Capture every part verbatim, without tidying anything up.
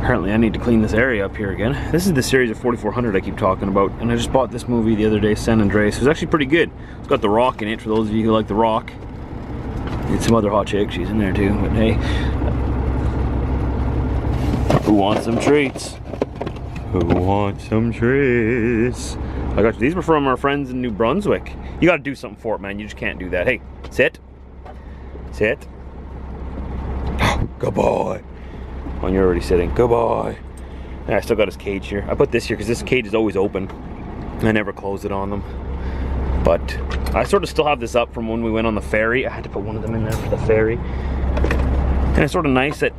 Apparently I need to clean this area up here again. This is the series of forty-four hundred I keep talking about, and I just bought this movie the other day, San Andreas. It was actually pretty good. It's got The Rock in it, for those of you who like The Rock. And some other hot chick, she's in there too, but hey. Who wants some treats? Who wants some treats? I got you. These were from our friends in New Brunswick. You gotta do something for it, man. You just can't do that. Hey, sit. Sit. Good boy. Oh, you're already sitting. Good boy. Yeah, I still got his cage here. I put this here because this cage is always open. I never close it on them. But I sort of still have this up from when we went on the ferry. I had to put one of them in there for the ferry. And it's sort of nice that,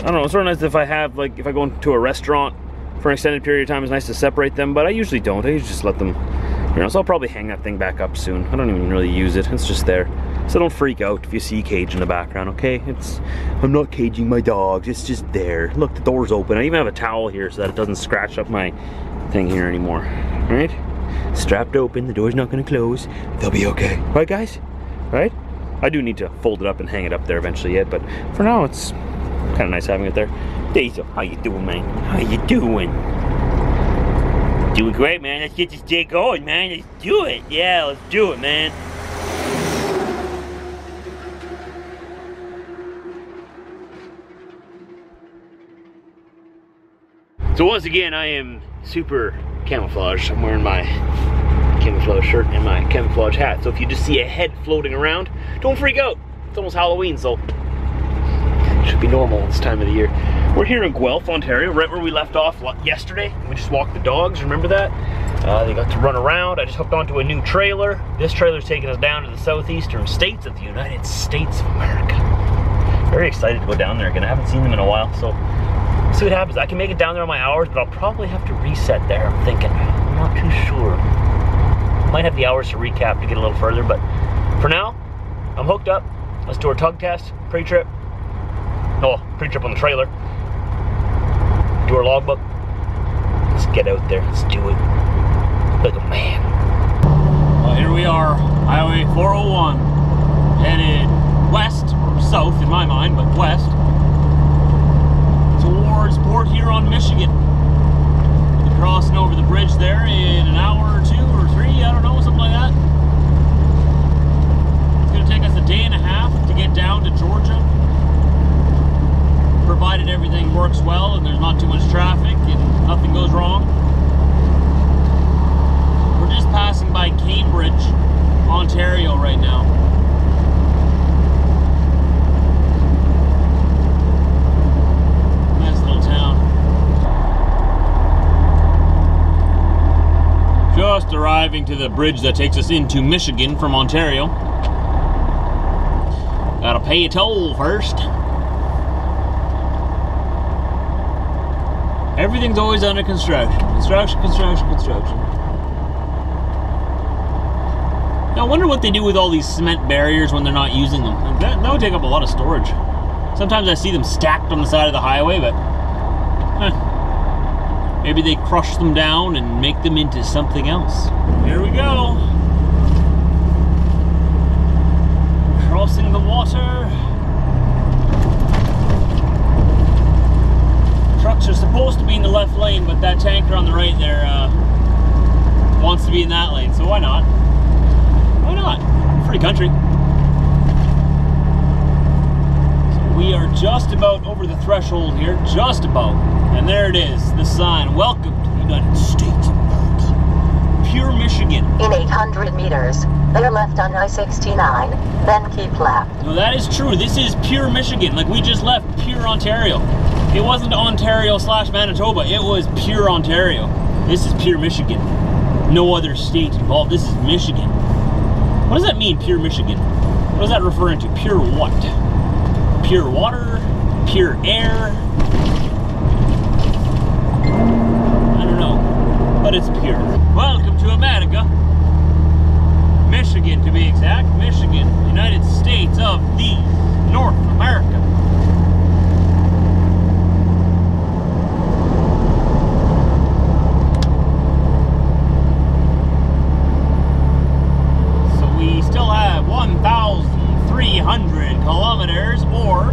I don't know, it's sort of nice that if I have, like, if I go into a restaurant for an extended period of time, it's nice to separate them, but I usually don't. I usually just let them, you know, so I'll probably hang that thing back up soon. I don't even really use it. It's just there. So don't freak out if you see cage in the background, okay? It's, I'm not caging my dogs, it's just there. Look, the door's open. I even have a towel here so that it doesn't scratch up my thing here anymore. All right? Strapped open, the door's not gonna close. They'll be okay. Right, guys? Right? I do need to fold it up and hang it up there eventually yet, but for now it's kind of nice having it there. Diesel, how you doing, man? How you doing? Doing great, man. Let's get this day going, man. Let's do it. Yeah, let's do it, man. So once again, I am super camouflaged. I'm wearing my camouflage shirt and my camouflage hat. So if you just see a head floating around, don't freak out. It's almost Halloween, so it should be normal this time of the year. We're here in Guelph, Ontario, right where we left off yesterday. We just walked the dogs, remember that? Uh, they got to run around. I just hooked onto a new trailer. This trailer's taking us down to the southeastern states of the United States of America. Very excited to go down there again. I haven't seen them in a while, so see what happens. I can make it down there on my hours, but I'll probably have to reset there, I'm thinking. I'm not too sure. Might have the hours to recap to get a little further, but for now, I'm hooked up. Let's do our tug test, pre-trip. No, pre-trip on the trailer. Do our logbook. Let's get out there. Let's do it. Like a man. Well, here we are, Highway four oh one, headed west, or south in my mind, but west. Towards Port Huron, Michigan. We'll be crossing over the bridge there in an hour or two or three, I don't know, something like that. It's going to take us a day and a half to get down to Georgia, provided everything works well and there's not too much traffic and nothing goes wrong. We're just passing by Cambridge, Ontario right now. Just arriving to the bridge that takes us into Michigan from Ontario. Gotta pay a toll first. Everything's always under construction. Construction, construction, construction. Now I wonder what they do with all these cement barriers when they're not using them. Like that, that would take up a lot of storage. Sometimes I see them stacked on the side of the highway, but eh. Maybe they crush them down and make them into something else. Here we go. Crossing the water. Trucks are supposed to be in the left lane, but that tanker on the right there uh, wants to be in that lane, so why not? Why not? Free country. So we are just about over the threshold here, just about. And there it is, the sign. Welcome to the United States of America. Pure Michigan. In eight hundred meters, they're left on I sixty-nine, then keep left. No, that is true. This is pure Michigan. Like, we just left pure Ontario. It wasn't Ontario slash Manitoba. It was pure Ontario. This is pure Michigan. No other state involved. This is Michigan. What does that mean, pure Michigan? What is that referring to? Pure what? Pure water? Pure air? But it's pure. Welcome to America. Michigan, to be exact. Michigan, United States of the North America. So we still have one thousand three hundred kilometers or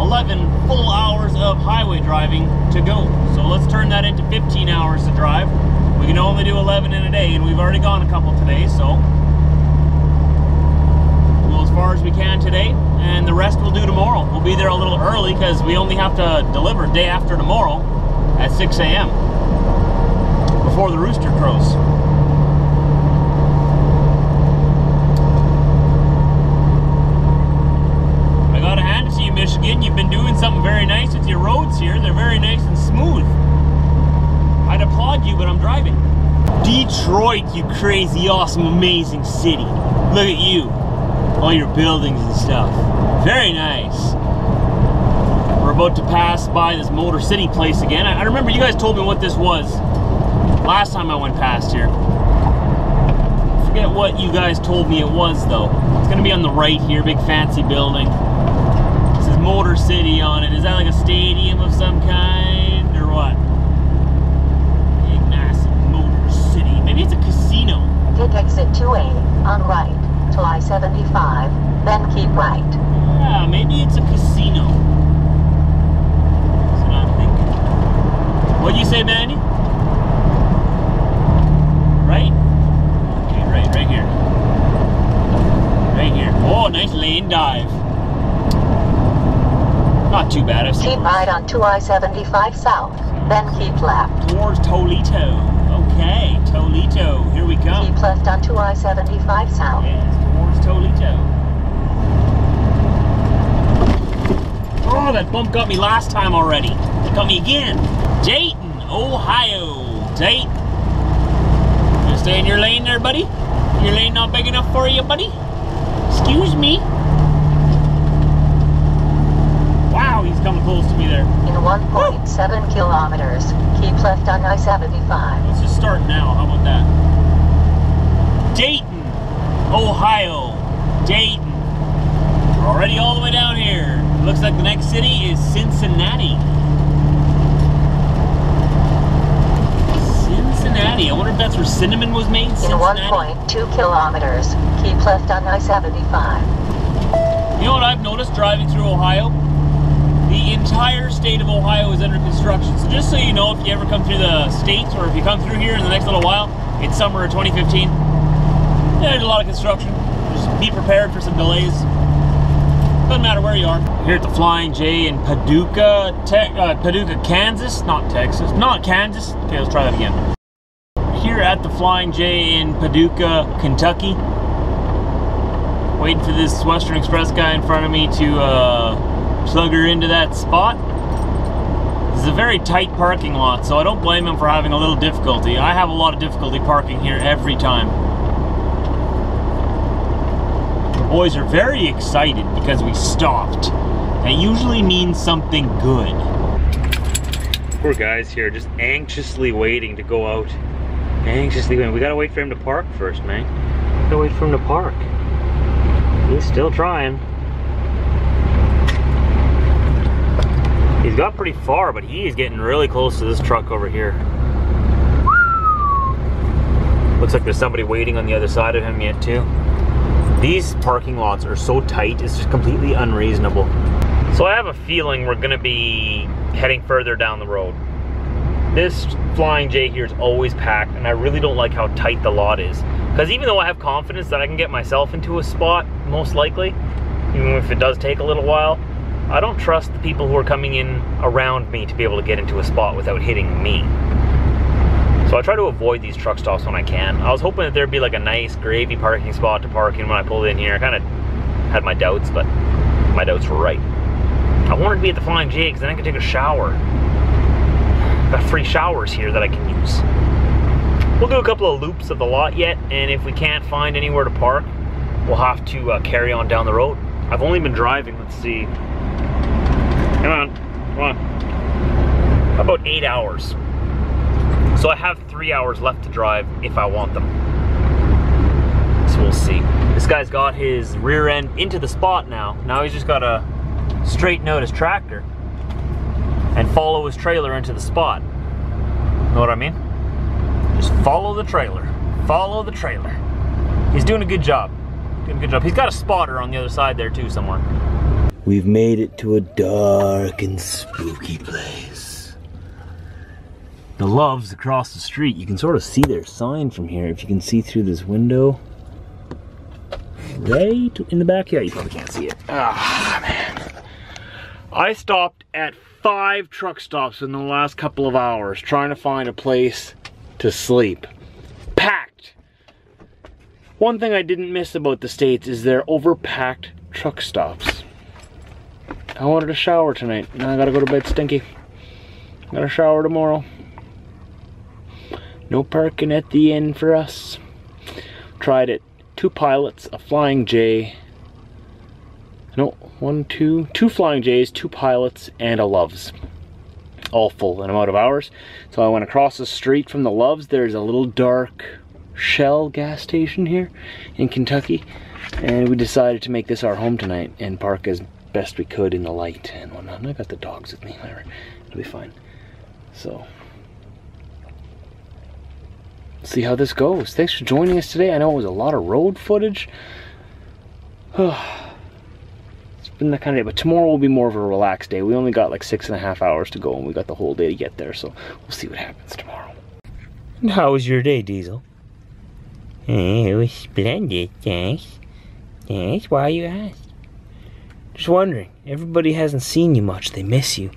eleven full hours of highway driving to go. So let's turn that into fifteen hours to drive. We can only do eleven in a day, and we've already gone a couple today, so we'll go as far as we can today, and the rest we'll do tomorrow. We'll be there a little early because we only have to deliver day after tomorrow at six A M before the rooster crows. Michigan, you've been doing something very nice with your roads here. They're very nice and smooth. I'd applaud you, but I'm driving. Detroit, you crazy, awesome, amazing city. Look at you. All your buildings and stuff. Very nice. We're about to pass by this Motor City place again. I, I remember you guys told me what this was last time I went past here. I forget what you guys told me it was, though. It's going to be on the right here, big fancy building. Motor City on it. Is that like a stadium of some kind or what? Big massive Motor City. Maybe it's a casino. Take exit two A on right to I seventy-five, then keep right. Yeah, maybe it's a casino. That's what I'm thinking. What'd you say, Mandy? Right? Okay, right, right here. Right here. Oh, nice lane dive. Not too bad. I've seen keep right on to I seventy-five south, then keep left. Towards Toledo. Okay, Toledo. Here we come. Keep left on to I seventy-five south. Yes, towards Toledo. Oh, that bump got me last time already. It got me again. Dayton, Ohio. Dayton. Gonna stay in your lane there, buddy? Your lane not big enough for you, buddy? Excuse me. He's coming close to me there. In one point seven kilometers, keep left on I seventy-five. Let's just start now. How about that? Dayton, Ohio. Dayton. We're already all the way down here. Looks like the next city is Cincinnati. Cincinnati. I wonder if that's where cinnamon was made. In one point two kilometers, keep left on I seventy-five. You know what I've noticed driving through Ohio? The entire state of Ohio is under construction. So just so you know, if you ever come through the states, or if you come through here in the next little while, it's summer of twenty fifteen. There's a lot of construction. Just be prepared for some delays. Doesn't matter where you are. Here at the Flying J in Paducah, Te uh, Paducah, Kansas. Not Texas. Not Kansas. Okay, let's try that again. Here at the Flying J in Paducah, Kentucky. Waiting for this Western Express guy in front of me to... Uh, plug her into that spot. This is a very tight parking lot, so I don't blame him for having a little difficulty. I have a lot of difficulty parking here every time. The boys are very excited because we stopped. That usually means something good. Poor guy's here, just anxiously waiting to go out. Anxiously waiting. We gotta wait for him to park first, man. We gotta wait for him to park. He's still trying. He's got pretty far, but he is getting really close to this truck over here. Looks like there's somebody waiting on the other side of him yet too. These parking lots are so tight, it's just completely unreasonable. So I have a feeling we're gonna be heading further down the road. This Flying J here is always packed, and I really don't like how tight the lot is. Because even though I have confidence that I can get myself into a spot, most likely, even if it does take a little while, I don't trust the people who are coming in around me to be able to get into a spot without hitting me. So I try to avoid these truck stops when I can. I was hoping that there'd be like a nice gravy parking spot to park in when I pulled in here. I kind of had my doubts, but my doubts were right. I wanted to be at the Flying J because then I could take a shower. I've got free showers here that I can use. We'll do a couple of loops of the lot yet, and if we can't find anywhere to park, we'll have to uh, carry on down the road. I've only been driving, let's see, Come on, come on. About eight hours. So I have three hours left to drive if I want them. So we'll see. This guy's got his rear end into the spot now. Now he's just gotta straighten out his tractor and follow his trailer into the spot. Know what I mean? Just follow the trailer. Follow the trailer. He's doing a good job. Doing a good job. He's got a spotter on the other side there too somewhere. We've made it to a dark and spooky place. The Loves across the street. You can sort of see their sign from here if you can see through this window. Right in the back? Yeah, you probably can't see it. Ah, man. I stopped at five truck stops in the last couple of hours trying to find a place to sleep. Packed. One thing I didn't miss about the States is their overpacked truck stops. I wanted a shower tonight. Now I gotta go to bed stinky. I gotta shower tomorrow. No parking at the inn for us. Tried it. Two Pilots, a Flying J. No, one, two, two Flying J's, two Pilots, and a Loves. All full and I'm out of hours. So I went across the street from the Loves. There's a little dark Shell gas station here in Kentucky. And we decided to make this our home tonight and park as best we could in the light and whatnot. And I got the dogs with me, whatever. It'll be fine. So see how this goes. Thanks for joining us today. I know it was a lot of road footage. It's been that kind of day, but tomorrow will be more of a relaxed day. We only got like six and a half hours to go, and we got the whole day to get there, so we'll see what happens tomorrow. And how was your day, Diesel? It was splendid, thanks. Thanks, why you ask? Just wondering. Everybody hasn't seen you much. They miss you.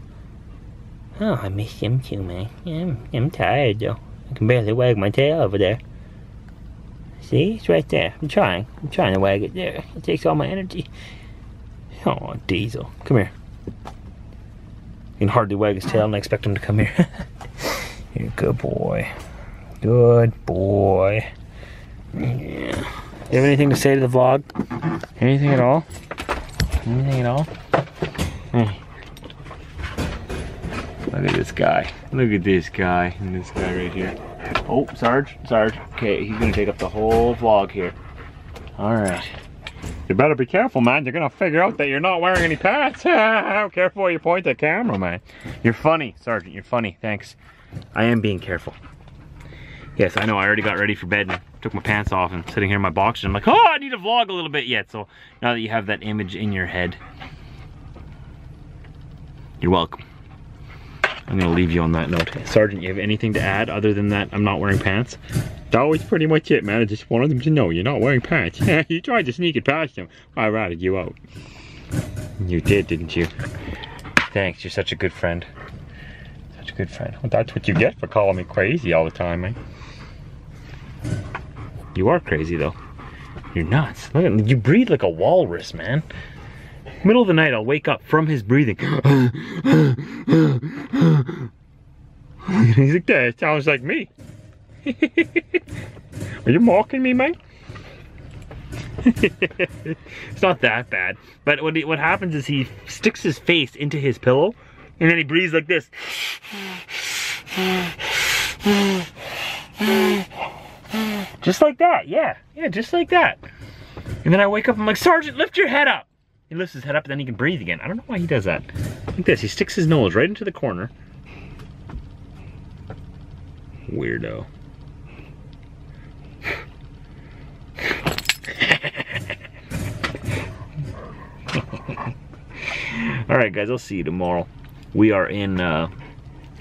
Oh, I miss them too, man. I'm, I'm tired, though. I can barely wag my tail over there. See? It's right there. I'm trying. I'm trying to wag it there. It takes all my energy. Oh, Diesel. Come here. You can hardly wag his tail and I expect him to come here. You're a good boy. Good boy. Yeah. You have anything to say to the vlog? Anything at all? Anything at all? Hey. Look at this guy. Look at this guy and this guy right here. Oh, Sarge, Sarge. Okay, he's gonna take up the whole vlog here. All right. You better be careful, man. You're gonna figure out that you're not wearing any pants. Careful where you point the camera, man. You're funny, Sergeant. You're funny. Thanks. I am being careful. Yes, I know. I already got ready for bed and took my pants off and sitting here in my box. And I'm like, oh, I need to vlog a little bit yet. So now that you have that image in your head, you're welcome. I'm gonna leave you on that note. Sergeant, you have anything to add other than that I'm not wearing pants? That was pretty much it, man. I just wanted them to know you're not wearing pants. You tried to sneak it past them. I ratted you out. You did, didn't you? Thanks, you're such a good friend. Such a good friend. Well, that's what you get for calling me crazy all the time, man. You are crazy, though. You're nuts. Look at, you breathe like a walrus, man. Middle of the night, I'll wake up from his breathing. He's like, that sounds like me. Are you mocking me, mate? It's not that bad. But what, he, what happens is he sticks his face into his pillow, and then he breathes like this. Just like that, yeah. Yeah, just like that. And then I wake up, I'm like, Sergeant, lift your head up. He lifts his head up and then he can breathe again. I don't know why he does that. Like this, he sticks his nose right into the corner. Weirdo. Alright guys, I'll see you tomorrow. We are in, uh,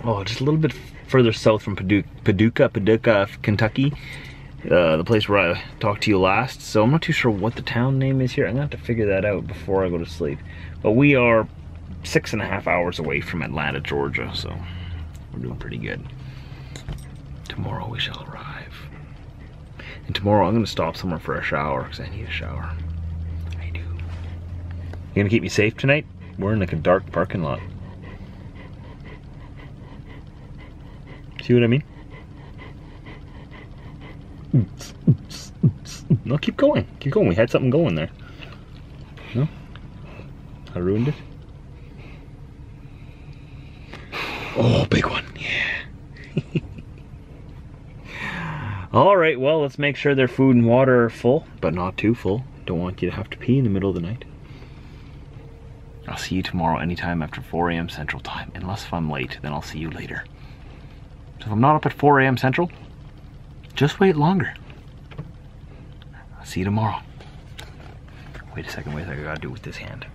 oh, just a little bit further south from Paducah, Paducah, Paducah, Kentucky. Uh, the place where I talked to you last, so I'm not too sure what the town name is here. I'm gonna have to figure that out before I go to sleep. But we are six and a half hours away from Atlanta, Georgia, so we're doing pretty good. Tomorrow we shall arrive. And tomorrow I'm gonna stop somewhere for a shower, because I need a shower. I do. You gonna keep me safe tonight? We're in like a dark parking lot. See what I mean? No, keep going. Keep going. We had something going there. No? I ruined it? Oh, big one. Yeah. Alright, well, let's make sure their food and water are full, but not too full. Don't want you to have to pee in the middle of the night. I'll see you tomorrow anytime after four A M Central Time. Unless if I'm late, then I'll see you later. So if I'm not up at four A M Central, just wait longer. I'll see you tomorrow. Wait a second, wait a second, I gotta do it with this hand.